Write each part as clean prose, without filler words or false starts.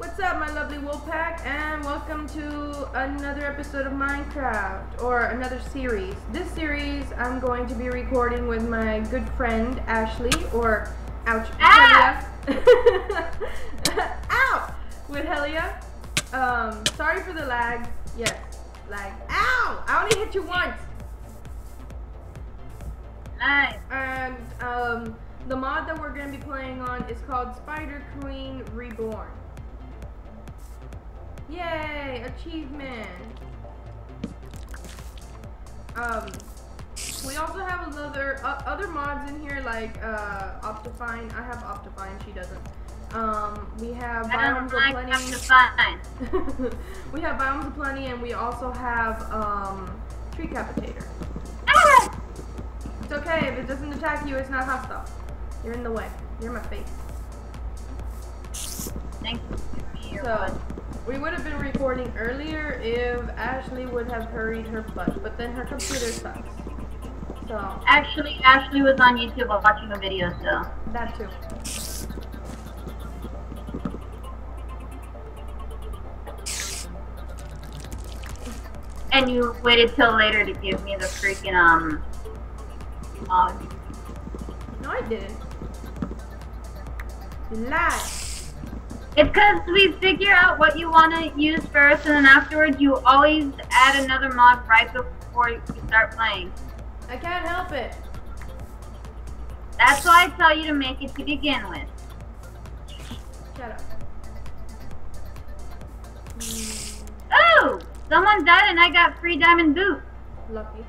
What's up, my lovely wolf pack, and welcome to another episode of Minecraft, or another series. This series I'm going to be recording with my good friend Ashley, or ouch, Heliyah. Ow! With Heliyah. Sorry for the lag. Yes, lag. Ow! I only hit you once. Nice. And the mod that we're going to be playing on is called Spider Queen Reborn. Yay! Achievement! We also have other mods in here, like Optifine. I have Optifine, she doesn't. We have Biomes of Plenty. Optifine. We have Biomes of Plenty, and we also have Tree Capitator. Ah! It's okay, if it doesn't attack you, it's not hostile. You're in the way. You're in my face. Thank you. So, we would have been recording earlier if Ashley would have hurried her butt, but then her computer sucks. So actually, Ashley was on YouTube while watching a video, so that too. And you waited till later to give me the freaking mod. No, I didn't. Lie. It's because we figure out what you want to use first, and then afterwards you always add another mod right before you start playing. I can't help it. That's why I tell you to make it to begin with. Shut up. Oh! Someone died and I got free diamond boot. Lucky.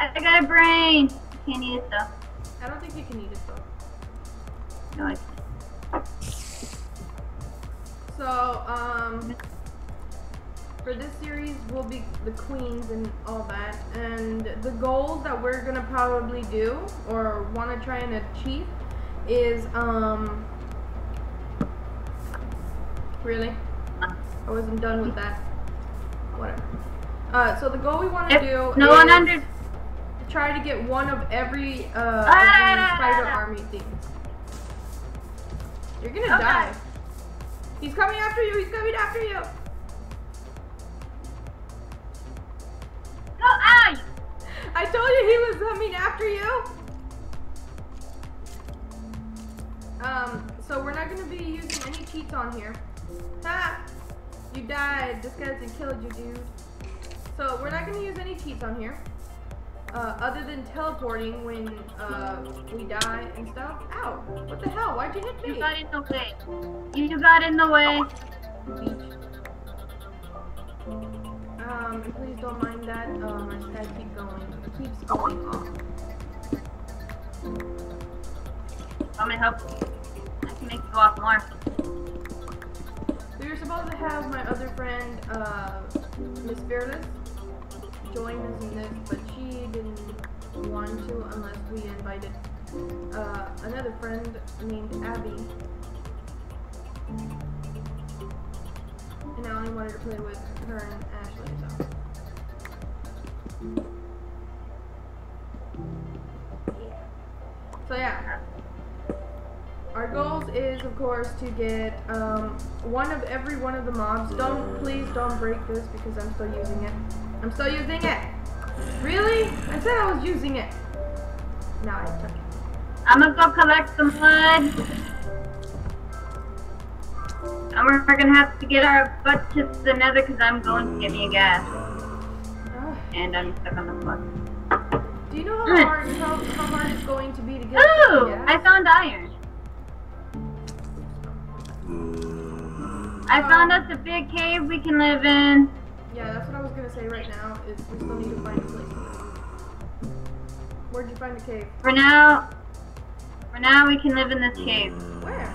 I got a brain. I can't eat it though. I don't think you can eat it though. No, I can't. So, for this series we'll be the queens and all that, and the goal that we're gonna probably do or wanna try and achieve is really? I wasn't done with that. Whatever. So the goal we wanna do is try to get one of every spider army things. You're gonna die. He's coming after you. He's coming after you. Go out! I told you he was coming after you. So we're not gonna be using any cheats on here. Ha! You died. This guy's been killed you, dude. So we're not gonna use any cheats on here. Other than teleporting when we die and stuff. Ow! What the hell? Why'd you hit me? You got in the way. You got in the way. Beach. And please don't mind that. My sky keeps going. It keeps going off. I'm gonna help. I can make you go off more. We were supposed to have my other friend, Miss Fearless, join us in this, but she didn't want to unless we invited another friend named Abby, and I only wanted to play with her and Ashley, so yeah. So yeah, our goals is of course to get one of every one of the mobs. Please don't break this because I'm still using it. I'm still using it. Really? I said I was using it. No, I took it. I'm gonna go collect some mud. And we're gonna have to get our butt to the nether because I'm going to give you a gas. Oh. And I'm stuck on the floor. Do you know how hard how hard it's going to be to get? Ooh! I found iron. I found us a big cave we can live in. Yeah, that's what I was gonna say right now, is we still need to find a place. Where'd you find the cave? For now we can live in this cave. Where?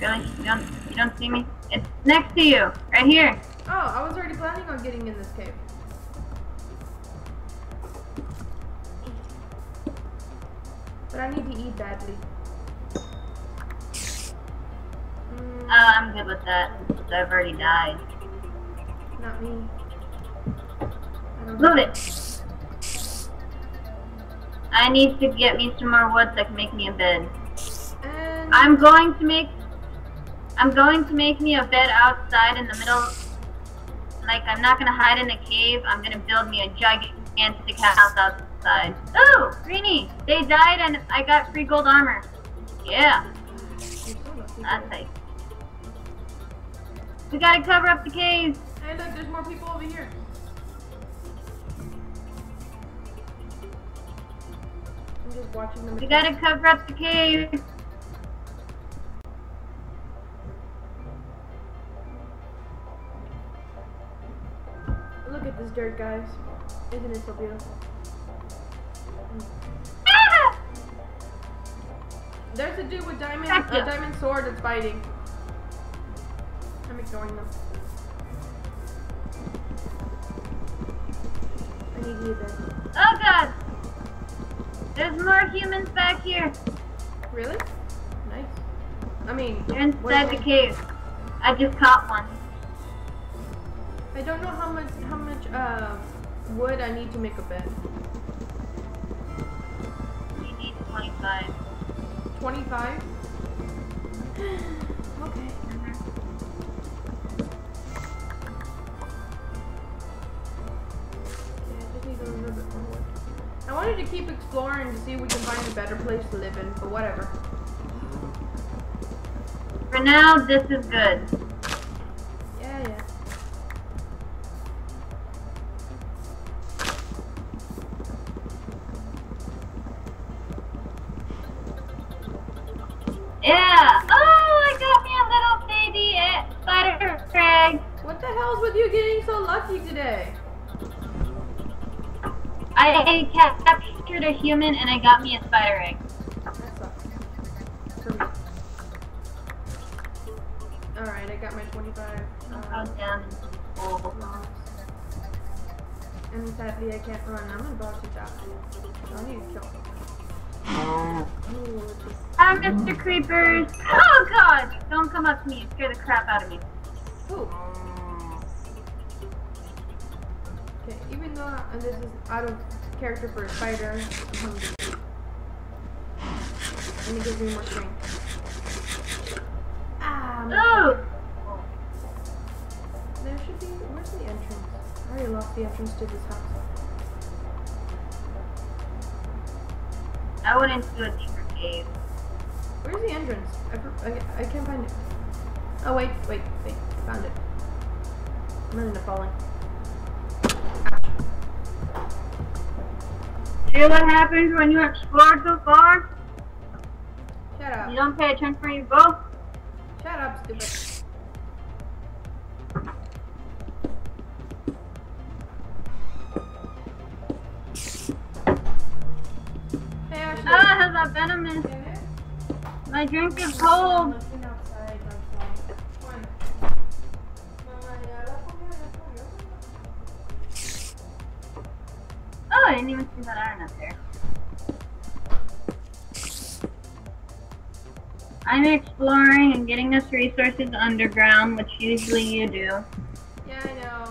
Really? You don't see me? It's next to you, right here. Oh, I was already planning on getting in this cave. But I need to eat badly. I'm good with that. I've already died. Not me. Loot it. I need to get me some more wood that can make me a bed. I'm going to make me a bed outside in the middle. Like, I'm not gonna hide in a cave. I'm gonna build me a gigantic house outside. Oh, Greenie, they died and I got free gold armor. Yeah. That's nice. We gotta cover up the caves. Hey, look, there's more people over here. I'm just watching them. We gotta cover up the caves. Look at this dirt, guys. Isn't it so beautiful? Ah! There's a dude with a diamond sword that's biting. I'm ignoring them. I need you there. Oh god! There's more humans back here. Really? Nice. I mean, you're inside the cave. I just caught one. I don't know how much wood I need to make a bed. We need 25. 25? Okay. Okay, I just need a little bit more wood. I wanted to keep exploring to see if we can find a better place to live in, but whatever. For now, this is good. I captured a human and I got me a spider egg. That sucks. Alright, I got my 25. Oh, damn. Oh. And sadly, I can't run. I'm about to die. So I need to kill him. Hi, Mr. Creepers. Oh, God. Don't come up to me. You scare the crap out of me. Ooh. Okay, even though this is out of character for a spider, I'm hungry. And it gives me more strength. No! There should be. Where's the entrance? I already lost the entrance to this house. I went into a deeper cave. Where's the entrance? I can't find it. Oh, wait. I found it. I'm not into falling. See what happens when you explore too far? Shut up. You don't pay attention where you go? Shut up, stupid. Hey, Ashley. Ah, it has a venomous. My drink is cold. Oh, I didn't even see that iron up there. I'm exploring and getting us resources underground, which usually you do. Yeah, I know.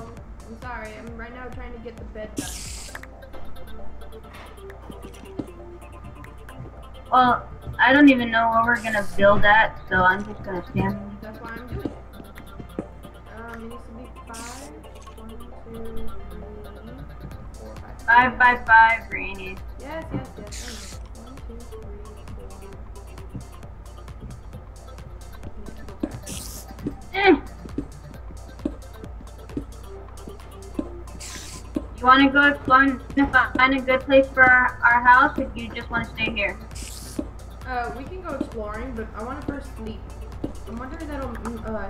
I'm sorry. I'm right now trying to get the bed done. Well, I don't even know what we're gonna build at, so I'm just gonna stand. That's why I'm doing it. It needs to be 5 by 5, Rainy. Yes. 1, 2, 3, 4. You want to go exploring and find a good place for our house, or do you just want to stay here? We can go exploring, but I want to first sleep. I'm wondering if that'll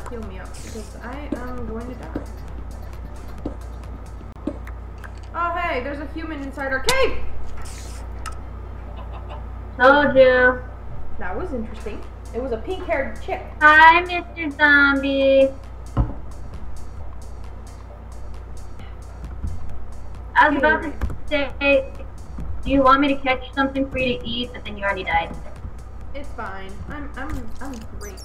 heal me up, because I am going to die. Oh, hey, there's a human inside our cave! Told you. That was interesting. It was a pink-haired chick. Hi, Mr. Zombie. I was about to say, do you want me to catch something for you to eat, but then you already died. It's fine. I'm great.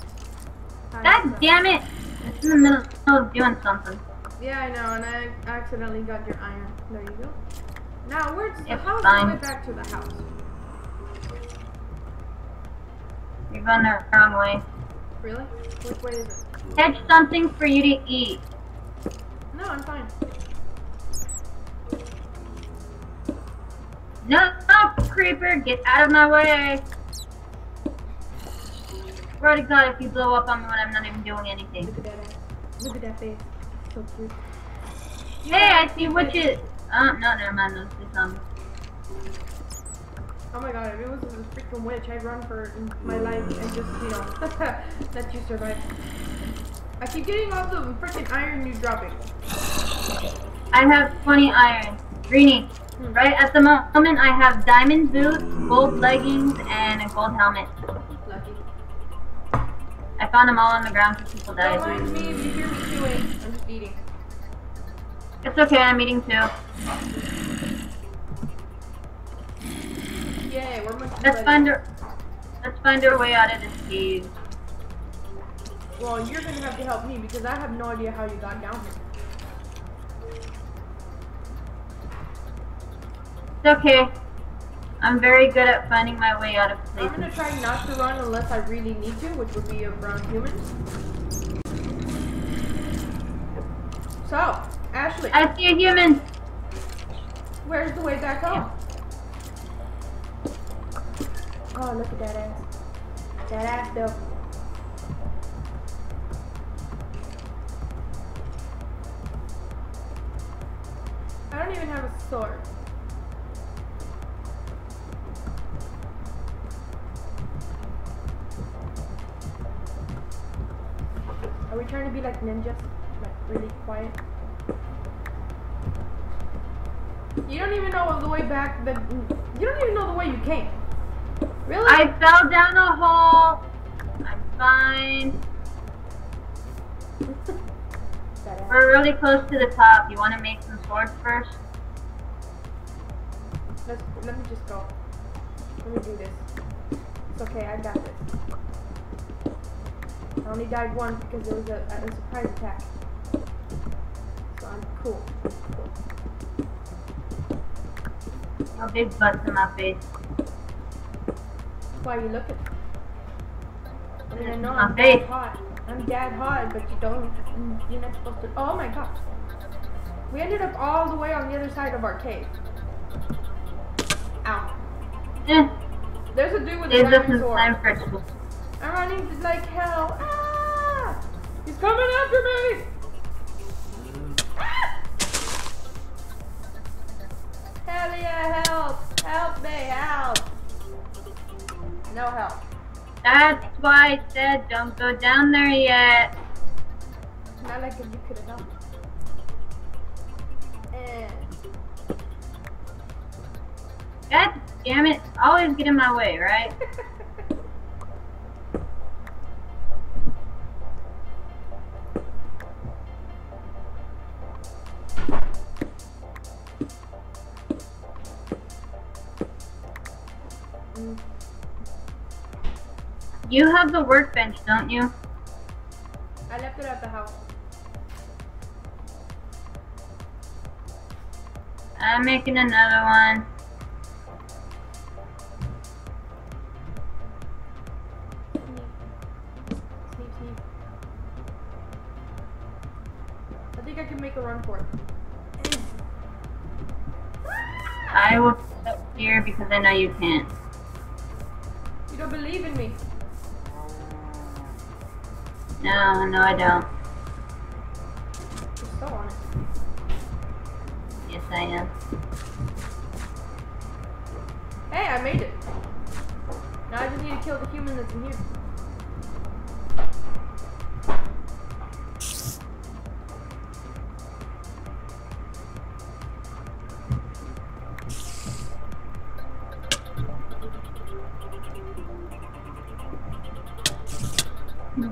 God damn it! It's in the middle of doing something. Yeah, I know, and I accidentally got your iron. There you go. Now, where's the house? All the way back to the house. You've gone the wrong way. Really? Which way is it? Catch something for you to eat. No, I'm fine. No, no, creeper, get out of my way. Swear to God, if you blow up on me when I'm not even doing anything. Look at that ass. Look at that face. So cute. Hey, I see witches. Oh, no, never mind. Those two zombies. Oh my God, if it was a freaking witch, I'd run for my life and just, you know, that you survived. I keep getting all the freaking iron you're dropping. I have 20 iron. Greenie. Right at the moment, I have diamond boots, gold leggings, and a gold helmet. Lucky. I found them all on the ground because people died. Don't mind me if you hear me chewing. I'm just eating. It's okay, I'm eating too. Yay, we're much better. Let's find our way out of this cave. Well, you're gonna have to help me because I have no idea how you got down here. It's okay. I'm very good at finding my way out of places. I'm gonna try not to run unless I really need to, which would be around humans. So, Ashley. I see a human. Where's the way back home? Yeah. Oh, look at that ass. That ass though. I don't even have a sword. Are we trying to be like ninjas? Like really quiet? You don't even know the way back that you don't even know the way you came. Really? I fell down a hole. I'm fine. We're really close to the top. You want to make some swords first? Let me just go. Let me do this. It's okay, I got this. I only died once because it was a surprise attack. So I'm cool. No big butts in my face. That's why you look at me. And I know I'm dead hot. I'm dead hot, but you don't. You're not supposed to. Oh my gosh. We ended up all the way on the other side of our cave. Ow. There's a dude with a diamond sword. I'm running like hell. Ah! He's coming after me! Ah! Heliyah, help! Help me, help! No help. That's why I said don't go down there yet. Not like if you could have helped. God damn it, always get in my way, right? You have the workbench, don't you? I left it at the house. I'm making another one. Sneak, sneak. I think I can make a run for it. I will put up here because I know you can't. You don't believe in me. No, no, I don't. You're so honest. Yes, I am. Hey, I made it. Now I just need to kill the human that's in here.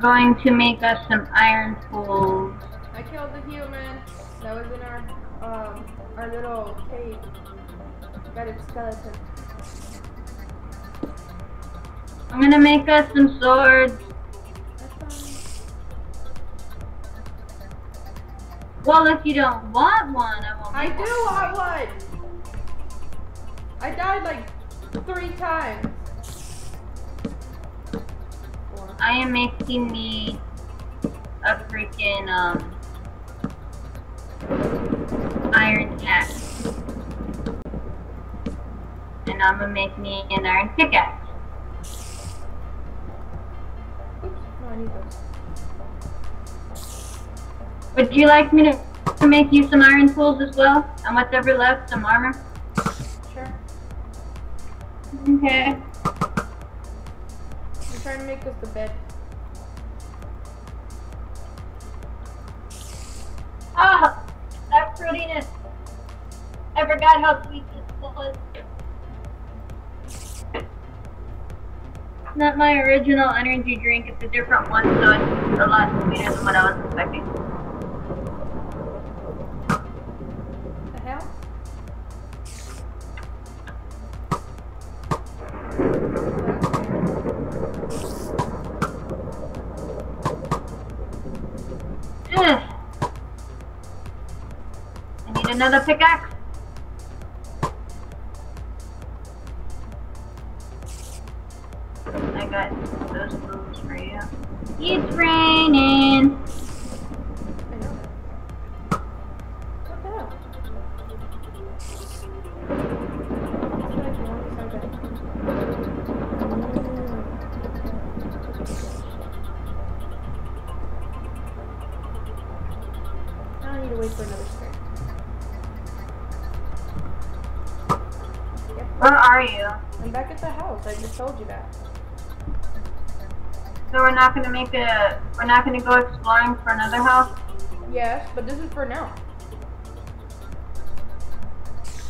Going to make us some iron tools. I killed the human that was in our little cave. Got its skeleton. I'm gonna make us some swords. That's fine. Well, if you don't want one, I won't. I do want one. I died like 3 times. I am making me a freaking iron axe, and I'm gonna make me an iron pickaxe. Oops, no, I need those. Would you like me to make you some iron tools as well, and whatever left, some armor? Sure. Okay. Trying to make us the bed. Ah! That fruitiness! I forgot how sweet this was. It's not my original energy drink, it's a different one, so it's a lot sweeter than what I was expecting. What the hell? Another pickaxe. I got those tools for you. It's raining. I know. I need to wait for another spare. Where are you? I'm back at the house. I just told you that. So we're not gonna make a. We're not gonna go exploring for another house. Yes, but this is for now.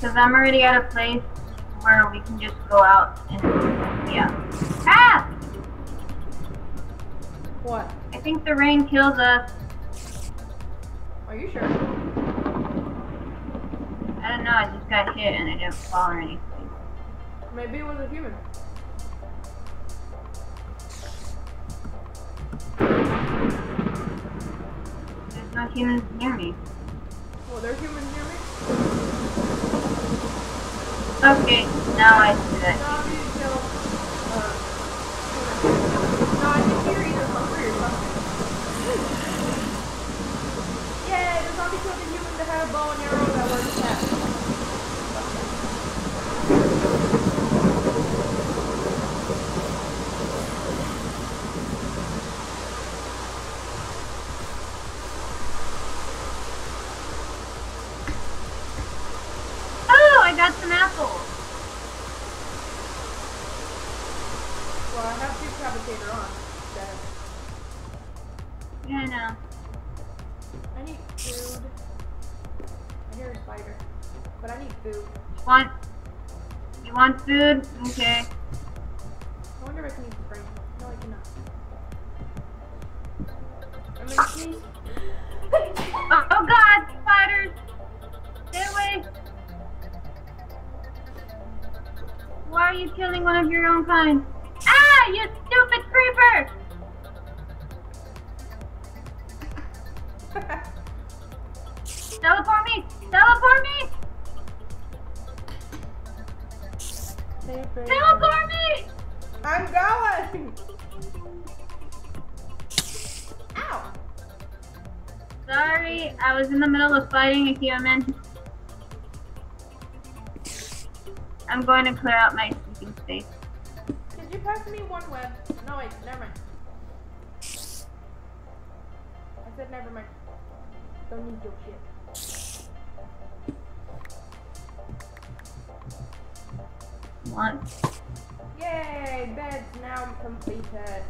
Cause I'm already at a place where we can just go out and yeah. Ah! What? I think the rain kills us. Are you sure? I don't know. I just got hit and I didn't fall or anything. Maybe it was a human. There's no humans near me. Well, there's humans near me? Okay, now I see that. No, I think you're either hungry or something. Yeah, there's not because the humans that had a bow and arrow that wasn't that. Want food? Okay. I wonder if I can eat the brain. No, I cannot. I'm gonna sneeze. Oh god! Spiders! Stay away! Why are you killing one of your own kind? Ah! You stupid creeper! Teleport me! Teleport me! Teleport me! I'm going! Ow! Sorry, I was in the middle of fighting a human. I'm going to clear out my sleeping space. Did you pass me one web? No, wait, never mind. I said never mind. Don't need your shit. Once. Yay! Bed's now completed.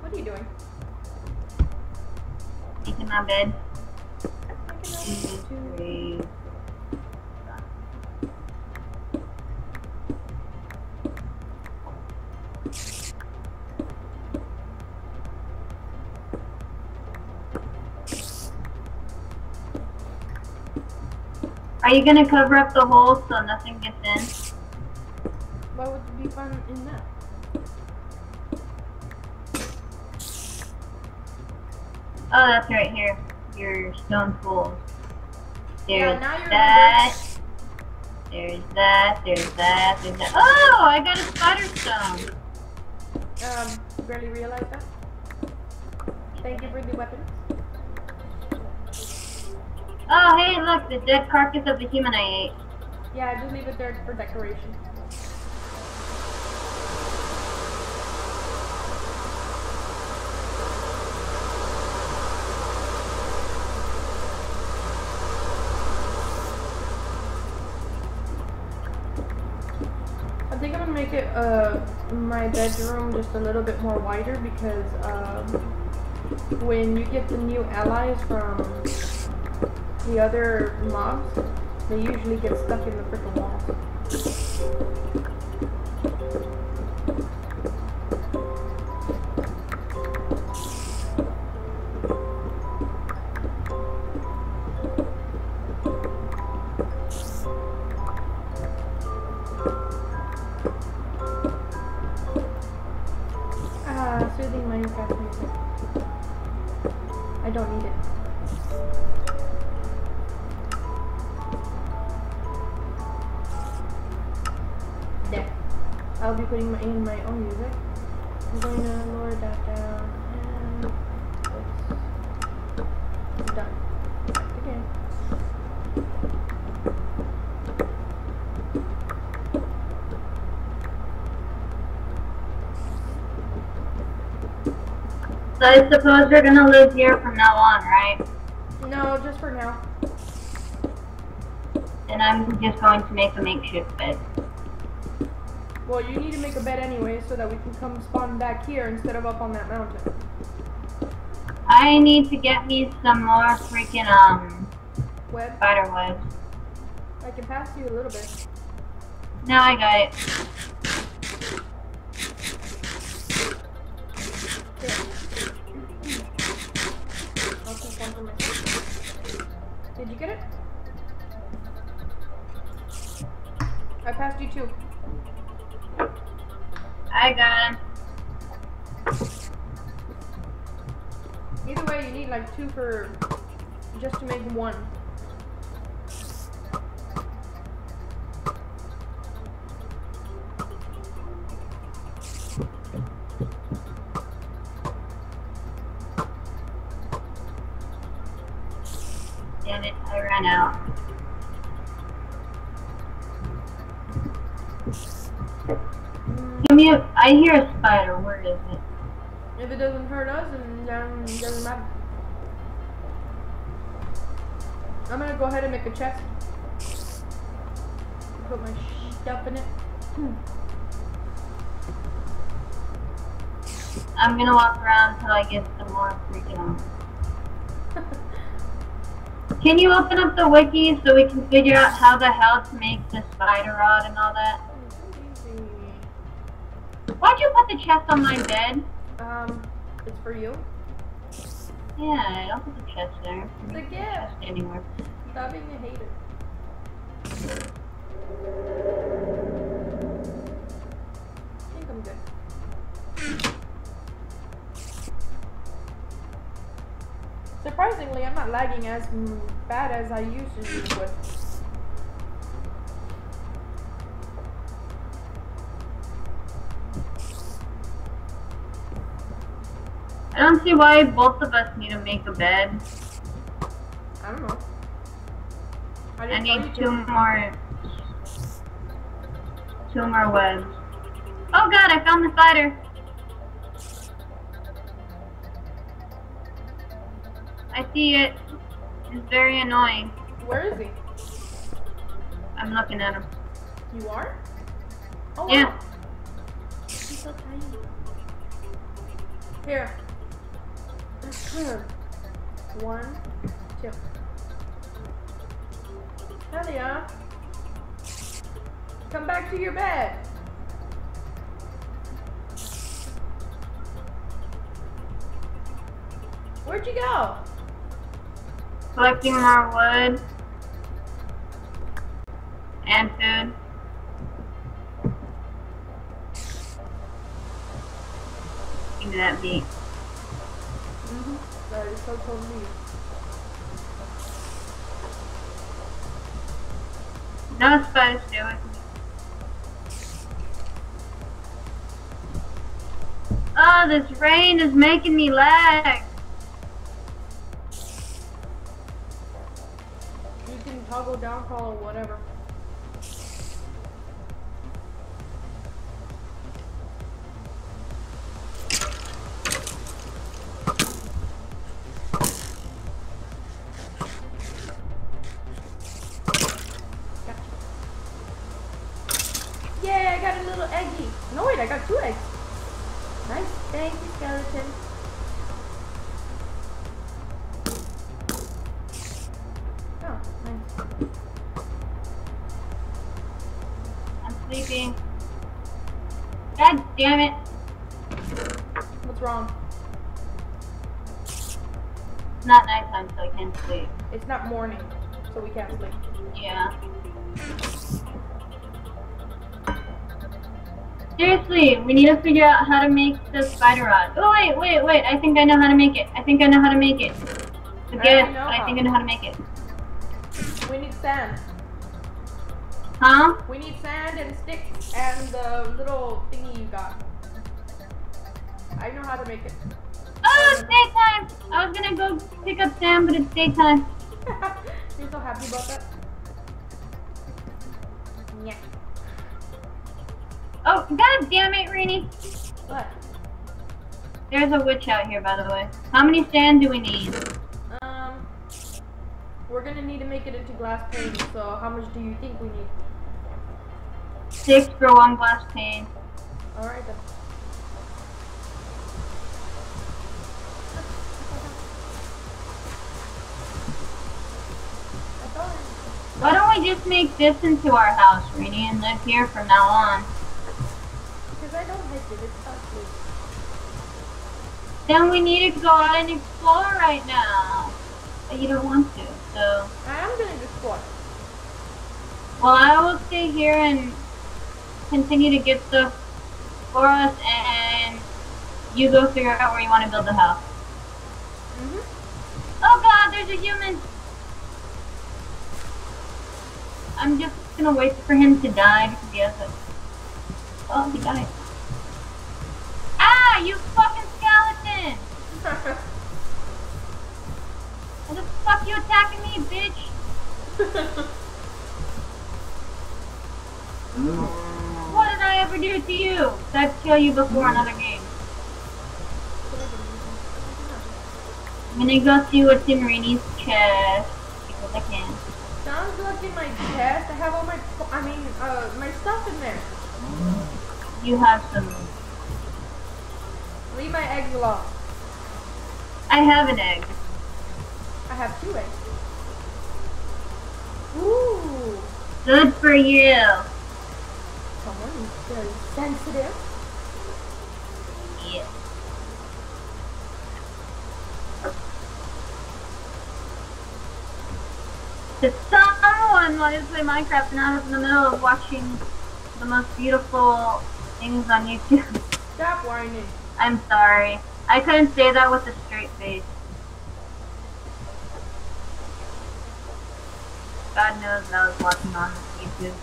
What are you doing? Making my bed. Are you gonna cover up the hole so nothing gets in? Why would it be fun in that? Oh, that's right here. Your stone pool. There's that. Oh, I got a spider stone. Barely realized that. Thank you for the weapons. Oh, hey, look, the dead carcass of the human I ate. Yeah, I just leave it there for decoration. I think I'm gonna make it my bedroom just a little bit more wider because when you get the new allies from the other mobs, they usually get stuck in the frickin' wall. Soothing Minecraft music. I don't need it. I'll be putting in my own music. I'm going to lower that down and it's done. Again. So I suppose we're going to live here from now on, right? No, just for now. And I'm just going to make a makeshift bed. Well, you need to make a bed anyway, so that we can come spawn back here instead of up on that mountain. I need to get me some more freaking, spider webs. I can pass you a little bit. No, I got it. I'll take one for myself. Did you get it? I passed you two. I got him. Either way, you need like two for just to make one. Damn it, I ran out. I hear a spider, where is it? If it doesn't hurt us, then it doesn't matter. I'm gonna go ahead and make a chest. Put my stuff in it. I'm gonna walk around until I get some more freaking out. Can you open up the wiki so we can figure out how the hell to make the spider rod and all that? Why'd you put the chest on my bed? It's for you. Yeah, I don't put the chest there. It's a gift. Anywhere. Stop being a hater. I think I'm good. Surprisingly, I'm not lagging as bad as I usually would. I don't see why both of us need to make a bed. I don't know. I need two more webs. Oh god, I found the spider. I see it. It's very annoying. Where is he? I'm looking at him. You are? Oh yeah. Wow. He's so tiny. Here. One, two. Heliyah, come back to your bed. Where'd you go? Collecting more wood and food. into that beat. Mm-hmm. That is so cool to me. No spice, do it. Oh, this rain is making me lag. You can toggle downfall or whatever. Damn it. What's wrong? It's not nighttime, so I can't sleep. It's not morning, so we can't sleep. Yeah. Seriously, we need to figure out how to make the spider rod. Oh, wait. I think I know how to make it. Again, I think I know how to make it. We need sand. Huh? We need sand and sticks and the little thingy you got. I know how to make it. Oh, it's daytime! I was gonna go pick up sand, but it's daytime. You're so happy about that? Yeah. Oh, god damn it, Rainy. What? There's a witch out here, by the way. How many sand do we need? We're gonna need to make it into glass pane, so how much do you think we need? 6 for 1 glass pane. Alright then. Why don't we just make this into our house, Rainy, and live here from now on? Because I don't like it, it's ugly. Then we need to go out and explore right now. But you don't want to, so... I am going to explore. Well, I will stay here and continue to get stuff for us, and you go figure out where you want to build the house. Mm-hmm. Oh god, there's a human! I'm just going to wait for him to die because he has a... Oh, he died. Ah, you fucking skeleton! Why the fuck you attacking me, bitch? What did I ever do to you? I'd kill you before another game. I'm gonna go see what's in Rainy's chest because I can. Sounds like in my chest. I have all my, my stuff in there. You have some. Leave my eggs alone. I have an egg. I have 2 eggs. Ooh. Good for you. Someone is very sensitive. Yeah. If someone wanted to play Minecraft and I was in the middle of watching the most beautiful things on YouTube. Stop whining. I'm sorry. I couldn't say that with a straight face. God knows I was watching on YouTube.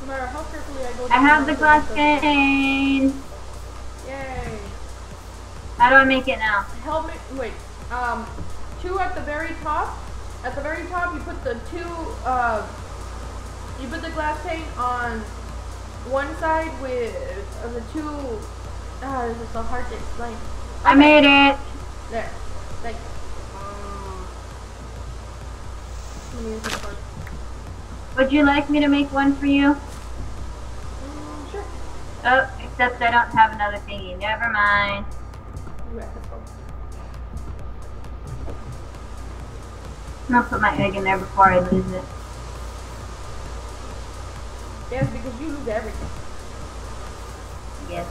No matter how carefully I go, I have the glass cane. Yay! How do I make it now? Helmet. Wait. 2 at the very top. At the very top, you put the 2. You put the glass pane on one side with the 2. This is so hard to explain. Okay. I made it. There. Thank you. Would you like me to make one for you? Sure. Oh, except I don't have another thingy. Never mind. I'm gonna put my egg in there before I lose it. Yes, because you lose everything. Yes.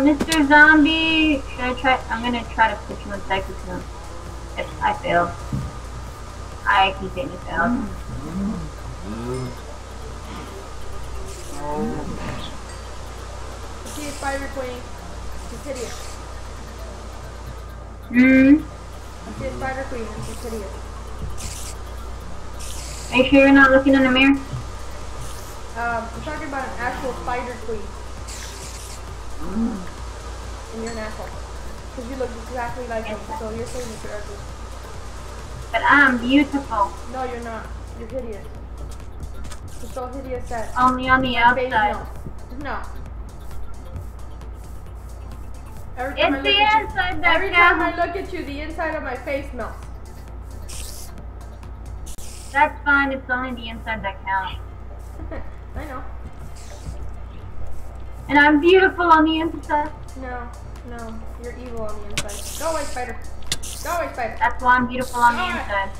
Mr. Zombie, should I try? I'm gonna try to put you in psychic room. If I fail, I keep getting failed. Oh. Okay, Spider Queen, consider it. Okay, Spider Queen, consider it. Make sure you're not looking in the mirror. I'm talking about an actual Spider Queen. And you're an asshole. Because you look exactly like him, so you're saying that you're ugly. But I'm beautiful. No, you're not. You're hideous. You're so hideous that... Only on the outside. No. It's the inside that every time I look at you, the inside of my face melts. That's fine. It's only the inside that counts. I know. And I'm beautiful on the inside. No, no, you're evil on the inside. Go away, spider. Go away, spider. That's why I'm beautiful on the inside.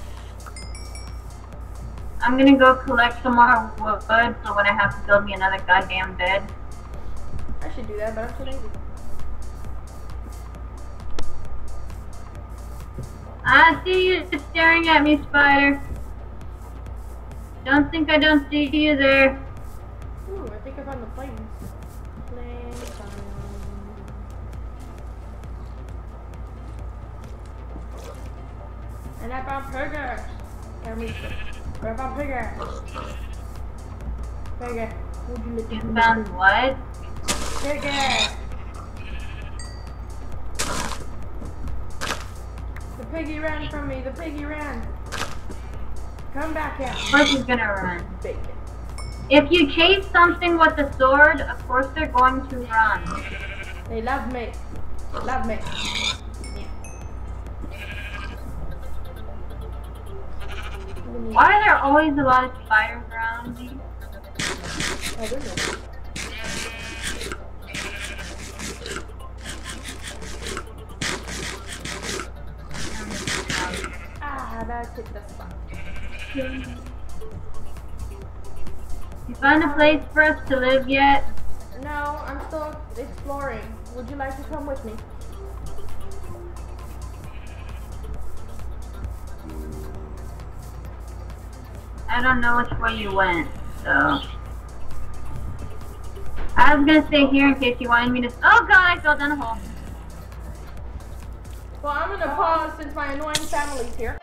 I'm gonna go collect some more wood, so when I have to build me another goddamn bed. I should do that, but I'm too lazy. I see you staring at me, spider. Don't think I don't see you there. Ooh, I think I found the plane. And I found burgers. I found burgers. Burger. You found what? Burger. The piggy ran from me. The piggy ran. Come back out. Of course he's gonna run. Bacon. If you chase something with a sword, of course they're going to run. They love me. Love me. Why are there always a lot of spiders around me? Oh, there's one. Ah, that took the spot. You found a place for us to live yet? No, I'm still exploring. Would you like to come with me? I don't know which way you went, so... I was gonna stay here in case you wanted me to- Oh god, I fell down a hole! Well, I'm gonna pause since my annoying family's here.